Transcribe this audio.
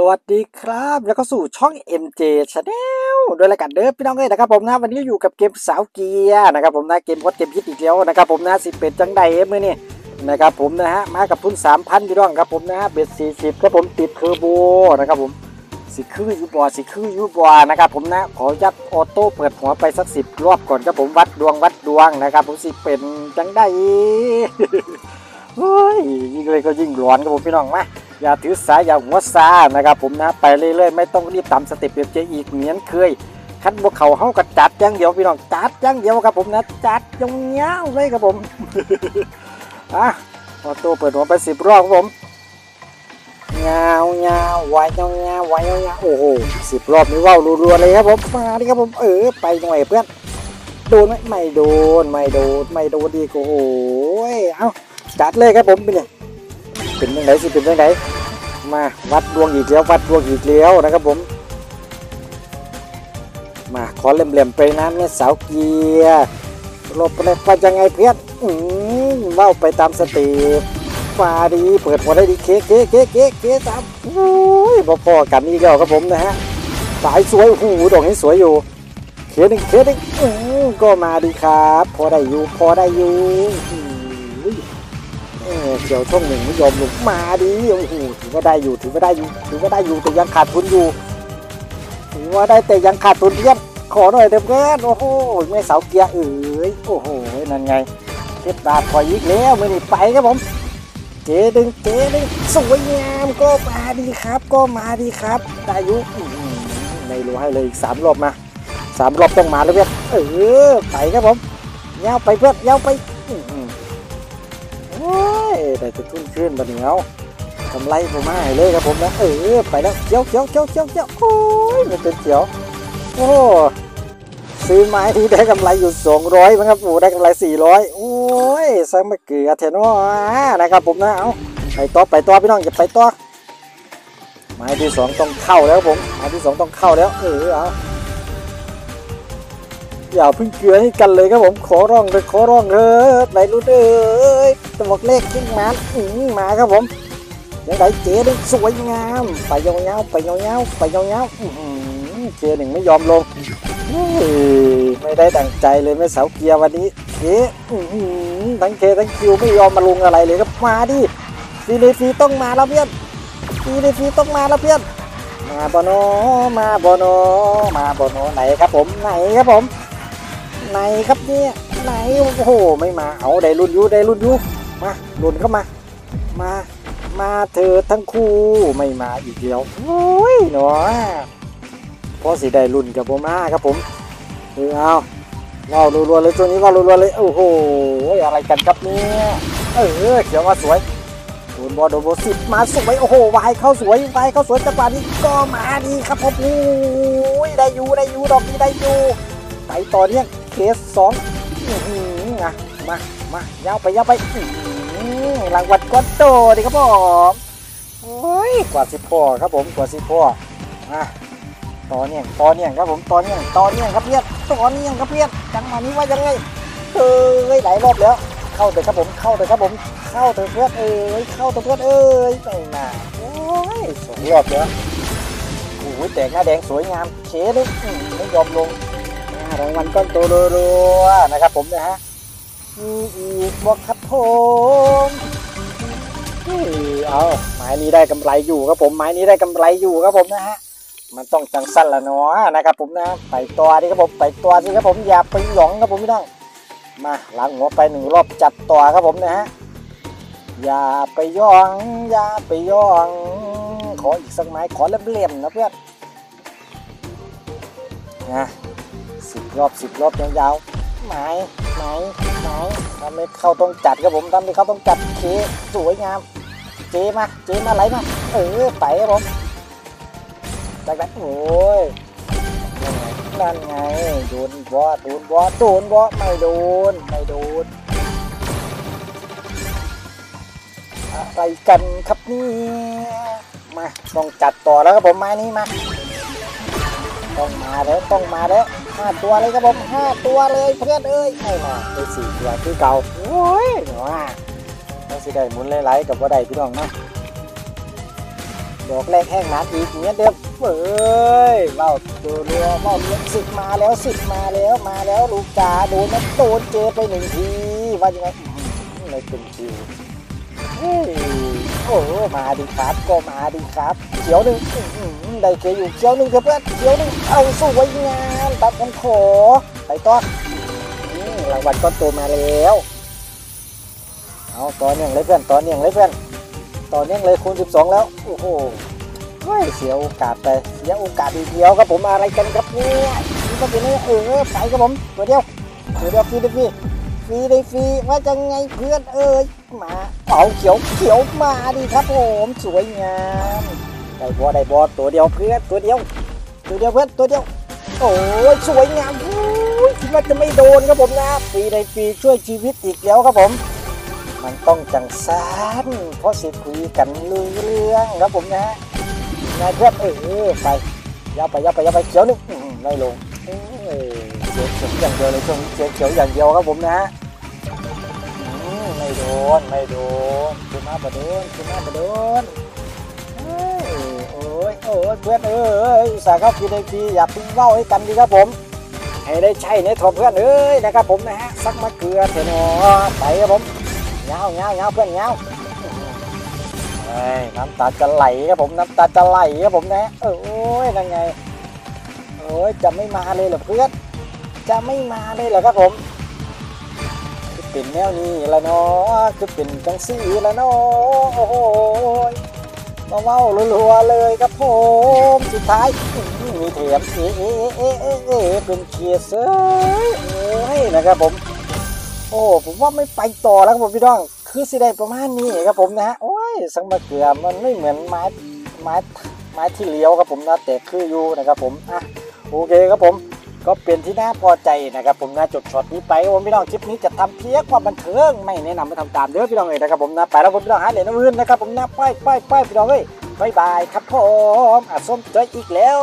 สวัสดีครับแล้วก็สู่ช่อง MJ Channel โดยรายการเด้อพี่น้องเอ้ยนะครับผมนะวันนี้อยู่กับเกมสาวเกียร์นะครับผมนะเกมฮอตเกมฮิตอีกแล้วนะครับผมนะ11จังไดเมื่อนี่นะครับผมนะฮะมากับทุน 3,000 พี่น้องครับผมนะฮะเบ็ด40ครับผมติดเทอร์โบนะครับผมสิคือยูบอสิคือยูบอนะครับผมนะขอยัดออโต้เปิดหัวไปสัก10รอบก่อนครับผมวัดดวงนะครับผมสิเป็นจังไดเฮ้ยยิ่งเลยก็ยิ่งร้อนครับผมพี่น้องมาอย่าถือสายอย่าหัวซานะครับผมนะไปเรื่อยๆไม่ต้องรีบตามสเต็ปเจอีกเหมือนเคยคันบวกเขาเข้ากับจัดยังเดียวพี่น้องจัดยังเดียวครับผมนะจัดยงเงี้ยเลยครับผมอ่ะพอตัวเปิดหัวไป10รอบครับผมเงาเงาไว้เงาเงาไว้เงาเงาโอ้โห10รอบนี้ว้าวรัวๆเลยครับผมมาดิครับผมไปหน่อยเพื่อนโดนไม่โดนไม่โดนดีโอ้โหเอาจัดเลยครับผมเป็นไงเป็นยังไงสิเป็นยังไงมาวัดดวงอีกแล้วนะครับผมมาขอเล่มๆไปนั้นเนี่ยสาวเกียร์ลบอะไรไปยังไงเพื่อนเล่าไปตามสเต็ปฟาดีเปิดหัวได้ดีเก๊ตามพอกันนี่แล้วครับผมนะฮะสายสวยหูดอกนี้สวยอยู่เคสหนึ่งก็มาดีครับพอได้อยู่เกี่ยวช่องหนึ่งไม่ยอมลงมาดิโอ้โหถือว่าได้อยู่แต่ยังขาดทุนอยู่ถือว่าได้แต่ยังขาดทุนเพื่อนขอหน่อยเถอะเพื่อนโอ้โหแม่สาวเกียร์โอ้โหนั่นไงเทปดาบคอยยิกแล้วไม่ได้ไปครับผมเจ๊ดึงสวยงามก็มาดีครับได้อยู่ในรูให้เลยอีก3รอบมา3รอบต้องมาแล้วเพื่อนไปครับผมยาวไปแต่จะทุ่นขึ้นบะเหนียวทำไรผมไม่เลยครับผมนะไปแล้วเจียวโอ้ยมันเป็นเจียวโอ้ซื้อไม้ที่ได้กำไรอยู่200มั้งครับได้กำไร400โอ้ยสังมาเกลือเทนอนะครับผมนะเอาไปต่อพี่น้องอย่าไปต่อไม้ที่2ต้องเข้าแล้วผมไม้ที่2ต้องเข้าแล้วเอาอย่าพึ่งเกลือให้กันเลยครับผมขอร้องเลยไหนรู้เลยตำรวจเลขขึ้นมามาครับผมยังไงเจ๊ได้สวยงามไปยาวเจ๊หนึ่งไม่ยอมลงไม่ได้ตั้งใจเลยแม่สาวเกียร์วันนี้เจ๊ทั้งคิวไม่ยอมมาลงอะไรเลยครับมาดิฟีต้องมาแล้วเพื่อนมาบอนอไหนครับเนี่ยไหนโอ้โหไม่มาเอาได้รุ่นยูมารุ่นเข้ามาเธอทั้งคู่ไม่มาอีกแล้วโอ้ยเนาะเพราะสีได้รุ่นกับผมมาครับผมเอาว้าวรัวเลยตัวนี้ว้าวรัวเลยโอ้โหอะไรกันครับเนี่ยเขียวมาสวยโดนบอสิบมาสวยโอ้โหวายเข้าสวยจังหวะนี้ก็มาดีครับผมได้อยู่ดอกนี้ได้อยู่ไปต่อเนื่องเคส2มายาวไปรางวัลก้อนโตดีครับผมกว่า10 ข้อครับผมกว่า10 ข้อต่อเนื่องครับผมต่อเนื่องครับเพี้ยนจังหวะนี้ว่ายังไงหลายรอบแล้วเข้าเถอะครับผมเพื่อนไม่มาสวยรอบแล้วโอ้ยแต่หน้าแดงสวยงามเคสไม่ยอมลงรางวัลก้อนโตรัวๆนะครับผมนะฮะมีอีกบอกครับผมเอาไม้นี้ได้กำไรอยู่ครับผมนะฮะมันต้องจังสั้นละเนาะนะครับผมนะไปตัวดิครับผมอย่าไปหลงครับผมพี่น้องมาล้างหัวไป1รอบจัดต่อครับผมนะฮะอย่าไปย่องขออีกสักไม้ขอเล่มๆนะเพื่อนนะ10 รอบยาวๆไหนทำให้เขาต้องจัดครับผมเคสวยงามเจมาไหลมาไปครับผมจากนั้นโอ้ยนั่นไงโดนบอสไม่โดนอะไรกันครับนี่มาต้องจัดต่อแล้วครับผมไม้นี้มาต้องมาแล้ว5 ตัวเลยครับผม5 ตัวเลยเพื่อนไม่มาได้4 ตัวคือเก่าโอ้ยเนาะต้องสิได้หมุนหลายๆกับว่าได้พี่น้องนะ ดอกแรกแห้งน้ำอีกเนี้ยเดิมเว้ยเล่าตัวเรือเล่าเรือสิบมาแล้วสิบมาแล้วมาแล้วลูกจ๋าโดนนะโดนเจไปหนึ่งทีว่ายังไงในตุ่มคิวโอ้มาดิครับก็มาดิครับเขียวหนึ่งได้เขียวอยู่เขียวหนึ่งครับเพื่อนเขียวหนึ่งเอาสู้ไว้งานตัดกันขอไปต้อนรางวัลก้อนโตมาแล้วเอาต่อเนื่องเลยเพื่อนต่อเนื่องเลยเพื่อนต่อเนื่องเลยคูณ12แล้วโอ้โหเสียโอกาสไปเสียโอกาสอีกเดียวครับผมอะไรกันครับเนี่ยนี่ก็เป็นนี่ไปครับผมเดี๋ยวฟรีว่าจะไงเพื่อนมาเอาเขียวมาดีครับผมสวยงามได้บอสตัวเดียวเพื่อนตัวเดียวเพื่อนตัวเดียวโอ้ยสวยงามคิดว่าจะไม่โดนครับผมนะฟรีช่วยชีวิตอีกแล้วครับผมมันต้องจังสานเพราะสิคุยกันเรื่องครับผมนะนายเพื่อนไปยาวไปเขียวนึงได้ลงเขียวอย่างเดียวเลยช่วงเขียวอย่างเดียวครับผมนะไม่โดนคุณมาประโดนโอ้ยเพื่อนสาขาฟรีในฟรีอย่าพึ่งเล่าให้กันดีครับผมให้ได้ใช่ในทอมเพื่อนนะครับผมนะฮะซักมะเขือเทนอไปครับผมเงาเพื่อนเงาน้ำตาจะไหลครับผมนะยังไงจะไม่มาเลยเหรอเพื่อนจะไม่มาเลยเหรอครับผมคือเป็นแนวนี้ละเนาะคือเป็นจังซี่ละเนาะโอ้โหมาเมาลัวๆเลยครับผมสุดท้ายมีเถียงเป็นเคียร์เซยนะครับผมโอ้ผมว่าไม่ไปต่อแล้วครับผมพี่น้องคือสิได้ประมาณนี้ครับผมนะโอ้ยสังมะเขือมันไม่เหมือนไม้ที่เลี้ยวครับผมนะแต่คืออยู่นะครับผมอ่ะโอเคครับผมก็เป็นที่น่าพอใจนะครับผมนะจบช็อตนี้ไปผมพี่น้องคลิปนี้จะทำเพียงความบันเทิงไม่แนะนำให้ทำตามเด้อพี่น้องเลยนะครับผมนะไปแล้วผมพี่น้องหาเหรียญน้ำมือนะครับผมนะไปพี่น้องเฮ้ยบายบายครับผมส้มเจออีกแล้ว